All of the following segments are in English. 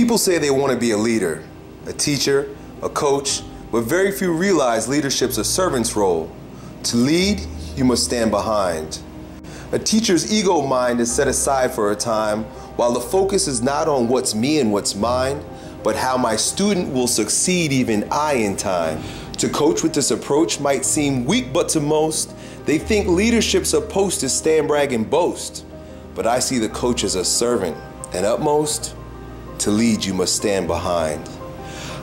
People say they want to be a leader, a teacher, a coach, but very few realize leadership's a servant's role. To lead, you must stand behind. A teacher's ego mind is set aside for a time, while the focus is not on what's me and what's mine, but how my student will succeed even I in time. To coach with this approach might seem weak, but to most, they think leadership's supposed to stand, brag, and boast. But I see the coach as a servant, and utmost, to lead you must stand behind.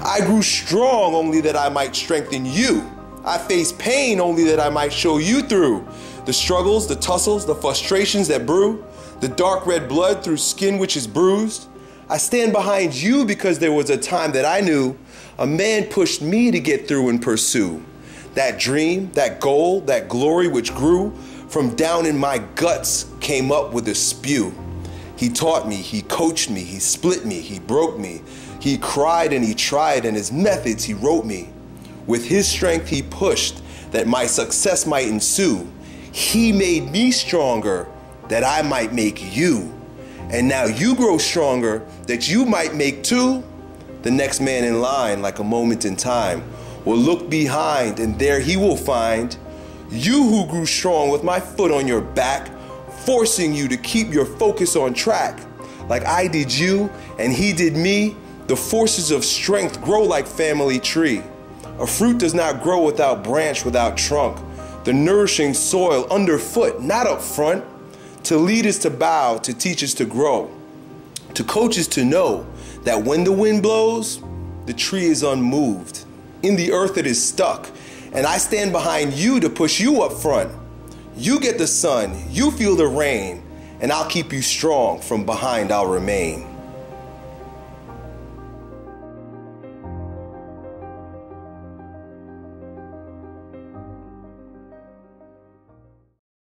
I grew strong only that I might strengthen you. I faced pain only that I might show you through. The struggles, the tussles, the frustrations that brew, the dark red blood through skin which is bruised. I stand behind you because there was a time that I knew a man pushed me to get through and pursue that dream, that goal, that glory which grew from down in my guts came up with a spew. He taught me, he coached me, he split me, he broke me. He cried and he tried, and his methods he wrote me. With his strength he pushed that my success might ensue. He made me stronger that I might make you. And now you grow stronger that you might make too. The next man in line, like a moment in time, will look behind and there he will find you who grew strong with my foot on your back, forcing you to keep your focus on track. Like I did you and he did me, the forces of strength grow like family tree. A fruit does not grow without branch, without trunk. The nourishing soil underfoot, not up front. To lead is to bow, to teach is to grow. To coach is to know that when the wind blows, the tree is unmoved. In the earth it is stuck. And I stand behind you to push you up front. You get the sun, you feel the rain, and I'll keep you strong. From behind I'll remain.